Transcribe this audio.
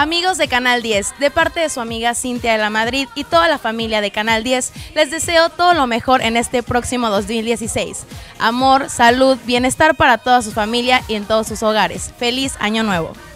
Amigos de Canal 10, de parte de su amiga Cynthia de la Madrid y toda la familia de Canal 10, les deseo todo lo mejor en este próximo 2016. Amor, salud, bienestar para toda su familia y en todos sus hogares. ¡Feliz Año Nuevo!